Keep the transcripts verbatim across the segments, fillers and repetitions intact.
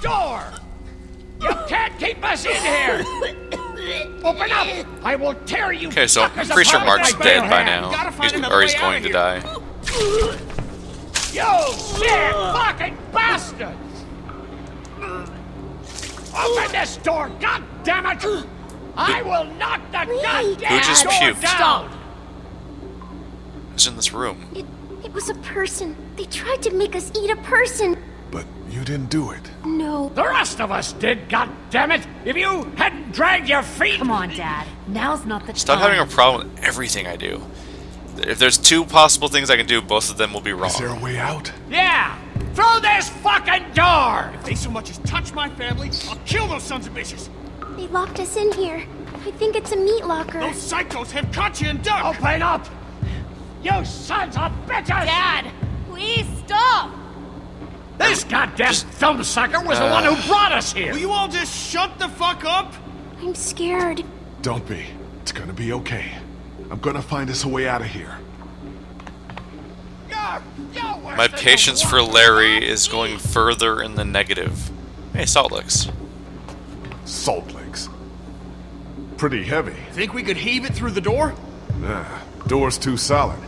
door! You can't keep us in here! Open up! I will tear you. Okay, so I'm pretty sure Mark's dead by now. He's, or he's going to die. You sick fucking bastard! Open this door, goddammit! I will knock the goddamn door down! Who just puked? Who's in this room? It, it was a person. They tried to make us eat a person. But you didn't do it. No. The rest of us did, goddammit! If you hadn't dragged your feet! Come on, Dad. Now's not the time. Stop having a problem with everything I do. If there's two possible things I can do, both of them will be wrong. Is there a way out? Yeah! Through this fucking door! If they so much as touch my family, I'll kill those sons of bitches! They locked us in here. I think it's a meat locker. Those psychos have caught you in duck! Open up! You sons of bitches! Dad, please stop! This goddamn thumbsucker was uh, the one who brought us here! Will you all just shut the fuck up? I'm scared. Don't be. It's gonna be okay. I'm gonna find us a way out of here. My patience for Larry is going further in the negative. Hey, salt licks. Salt licks. Pretty heavy. Think we could heave it through the door? Nah, door's too solid.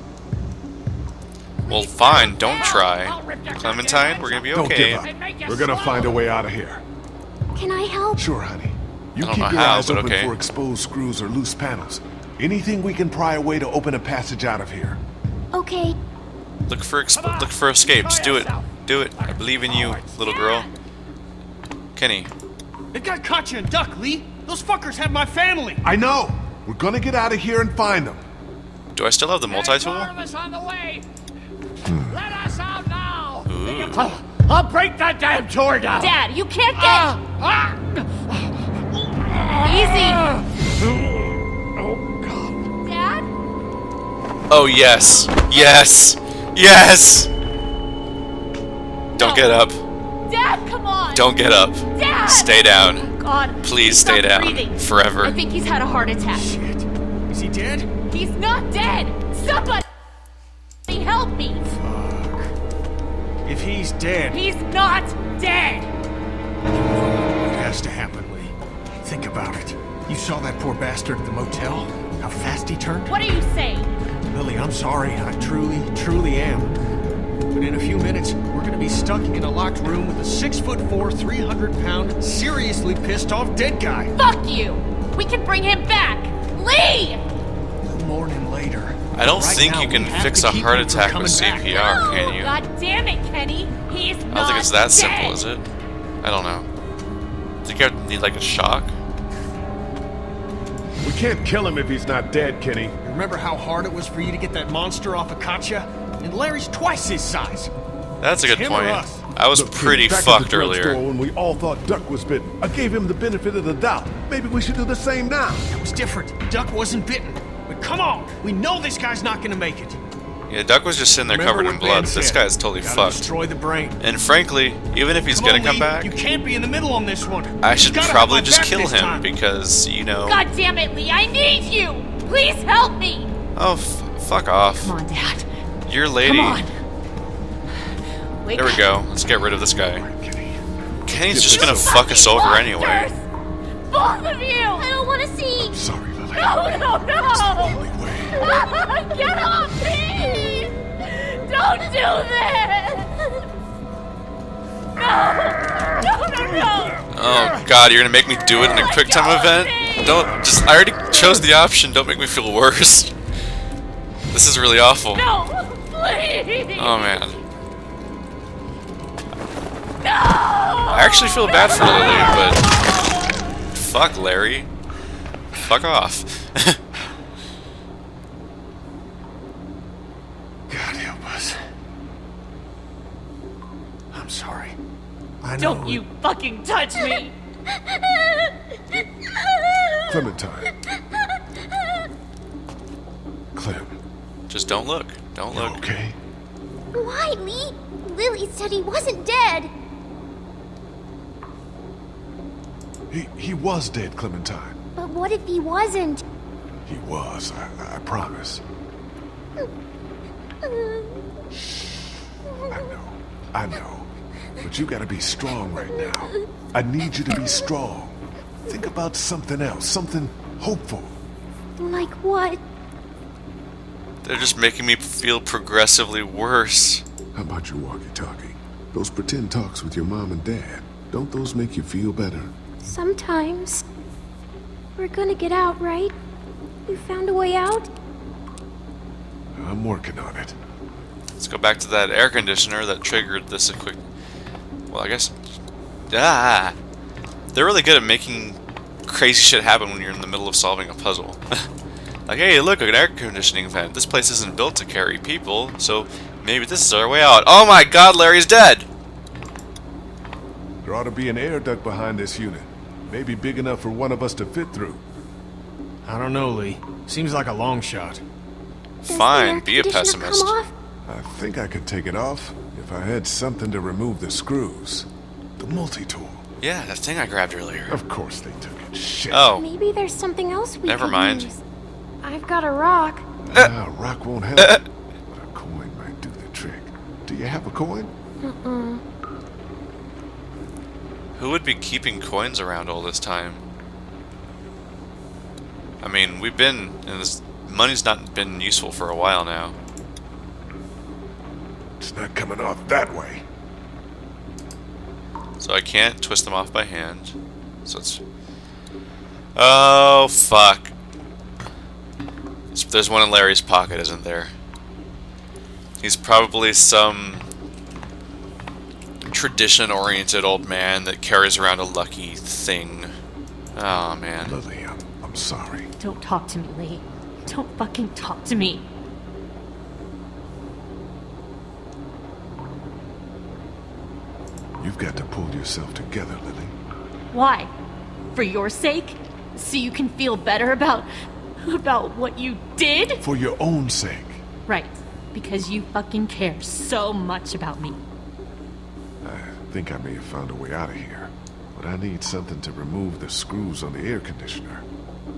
Well, fine, don't try. Clementine, we're gonna be okay. Don't give up. We're gonna find a way out of here. Can I help? Sure, honey. You keep your eyes open for exposed screws or loose panels. Anything we can pry away to open a passage out of here. Okay. Look for exp look for escapes. Do it. Do it. I believe in you, little girl. Kenny. It got caught you in duck, Lee. Those fuckers have my family. I know. We're gonna get out of here and find them. Do I still have the multi-tool? Hmm. Let us out now. I'll, I'll break that damn door down. Dad, you can't get. Uh, uh, Easy. Oh, yes. Yes. Yes. Don't get up. Dad, come on. Don't get up. Dad. Stay down. Oh, God. Please stay down. Breathing. Forever. I think he's had a heart attack. Shit. Is he dead? He's not dead. Somebody help me. Fuck. If he's dead. He's not dead. It has to happen, Lee. Think about it. You saw that poor bastard at the motel? How fast he turned? What are you saying? Lily, I'm sorry. I truly, truly am. But in a few minutes, we're gonna be stuck in a locked room with a six foot four, three hundred pound, seriously pissed off dead guy. Fuck you! We can bring him back! Lee! The morning later. I don't right think now, you can fix a heart attack with C P R, no! Can you? God damn it, Kenny! He's not dead! I don't think it's that simple, is it? I don't know. Do you need like a shock? We can't kill him if he's not dead, Kenny. Remember how hard it was for you to get that monster off of Katya? And Larry's twice his size. That's a good point. I was pretty fucked earlier. When we all thought Duck was bitten, I gave him the benefit of the doubt. Maybe we should do the same now. It was different. Duck wasn't bitten. But come on, we know this guy's not gonna make it. Yeah, Duck was just sitting there covered in blood. This guy's totally fucked. Destroy the brain. And frankly, even if he's gonna come back, you can't be in the middle on this one. I should probably just kill him because, you know. God damn it, Lee! I need you. Please help me. Oh, f fuck off. Come on, Dad. Your lady. Come on. There we go. Let's get rid of this guy. Kenny's just gonna fuck us over anyway. Both of you. I don't want to see. I'm sorry, Lily. No, no, no. It's the only way. Get off me. Don't do this! No! No, no, no! Oh, God, you're gonna make me do it in a quick time event? Don't, just, I already chose the option, don't make me feel worse. This is really awful. No, please! Oh, man. No! I actually feel bad for Lily, but... Fuck, Larry. Fuck off. Sorry. I know. Don't you fucking touch me! Clementine. Clem. Just don't look. Don't look. Okay. Why, Lee? Lily said he wasn't dead. He he was dead, Clementine. But what if he wasn't? He was, I, I promise. Shh. I know. I know. But you gotta be strong right now. I need you to be strong. Think about something else, something hopeful. Like what? They're just making me feel progressively worse. How about your walkie-talkie? Those pretend talks with your mom and dad, don't those make you feel better? Sometimes. We're gonna get out, right? You found a way out? I'm working on it. Let's go back to that air conditioner that triggered this quick... Well, I guess... Ah! They're really good at making crazy shit happen when you're in the middle of solving a puzzle. Like, hey, look, an air conditioning fan. This place isn't built to carry people, so maybe this is our way out. Oh my god, Larry's dead! There ought to be an air duct behind this unit. Maybe big enough for one of us to fit through. I don't know, Lee. Seems like a long shot. Fine, be a pessimist. I think I could take it off if I had something to remove the screws. The multi-tool. Yeah, that thing I grabbed earlier. Of course they took it. Shit. Oh. Maybe there's something else we Never mind. Use. I've got a rock. Ah, a rock won't help. But a coin might do the trick. Do you have a coin? Mm-mm. Who would be keeping coins around all this time? I mean, we've been... And this money's not been useful for a while now. It's not coming off that way. So I can't twist them off by hand. So it's... Oh, fuck. There's one in Larry's pocket, isn't there? He's probably some tradition-oriented old man that carries around a lucky thing. Oh, man. Lily, I'm, I'm sorry. Don't talk to me, Lee. Don't fucking talk to me. You've got to pull yourself together, Lily. Why? For your sake? So you can feel better about... about what you did? For your own sake. Right. Because you fucking care so much about me. I think I may have found a way out of here. But I need something to remove the screws on the air conditioner.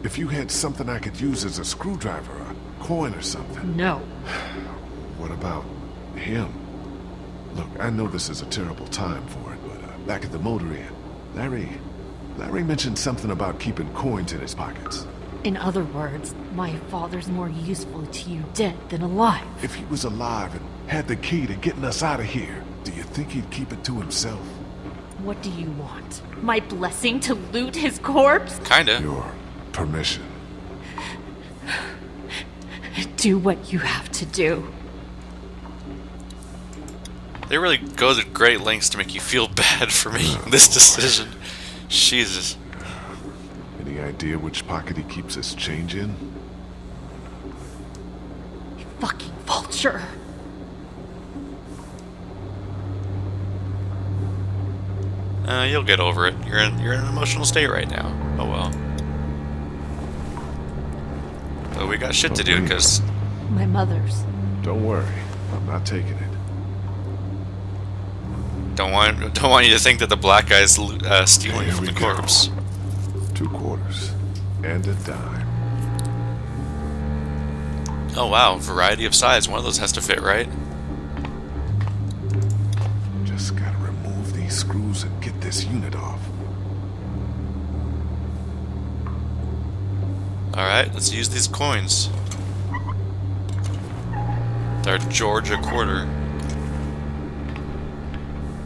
If you had something I could use as a screwdriver, a coin or something. No. What about him? Look, I know this is a terrible time for it, but uh, back at the motor inn, Larry... Larry mentioned something about keeping coins in his pockets. In other words, my father's more useful to you dead than alive. If he was alive and had the key to getting us out of here, do you think he'd keep it to himself? What do you want? My blessing to loot his corpse? Kinda. Your permission. Do what you have to do. They really go to great lengths to make you feel bad for making this decision. Jesus. Any idea which pocket he keeps his change in? You fucking vulture! Uh, you'll get over it. You're in you're in an emotional state right now. Oh well. But we got shit to do because my mother's. Don't worry, I'm not taking it. Don't want don't want you to think that the black guy's uh, stealing from the corpse. Two quarters and a dime. Oh wow, variety of size. One of those has to fit, right? Just gotta remove these screws and get this unit off. Alright, let's use these coins. They're Georgia quarter.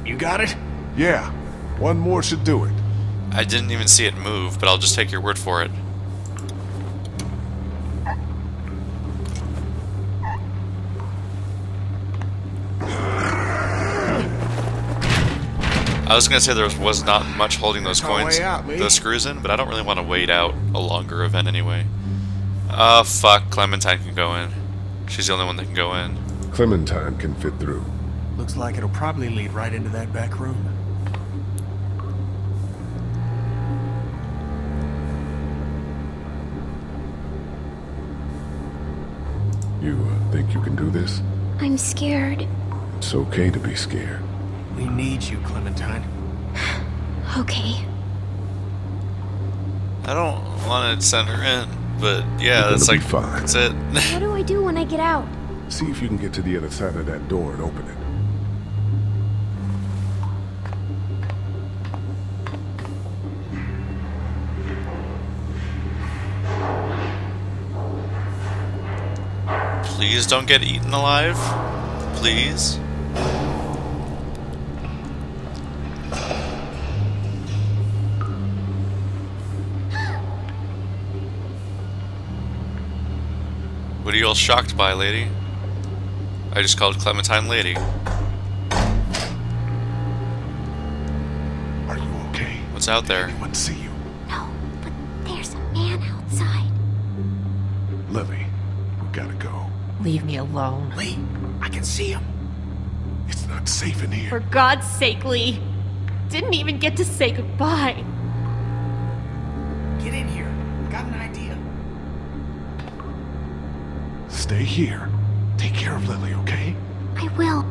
You got it? Yeah. One more should do it. I didn't even see it move, but I'll just take your word for it. I was gonna say there was not much holding those coins, those screws in, but I don't really want to wait out a longer event anyway. Ah, uh, fuck. Clementine can go in. She's the only one that can go in. Clementine can fit through. Looks like it'll probably lead right into that back room. You uh, think you can do this? I'm scared. It's okay to be scared. We need you, Clementine. Okay. I don't want to send her in, but yeah, that's like fine. That's it. What do I do when I get out? See if you can get to the other side of that door and open it. Please don't get eaten alive. Please. What are you all shocked by, lady? I just called Clementine lady. Are you okay? What's out there? Did anyone see you? No, but there's a man outside. Lily, we gotta go. Leave me alone. Lee, I can see him. It's not safe in here. For God's sake, Lee. Didn't even get to say goodbye. Get in here. Got an idea. Stay here. Take care of Lily, okay? I will.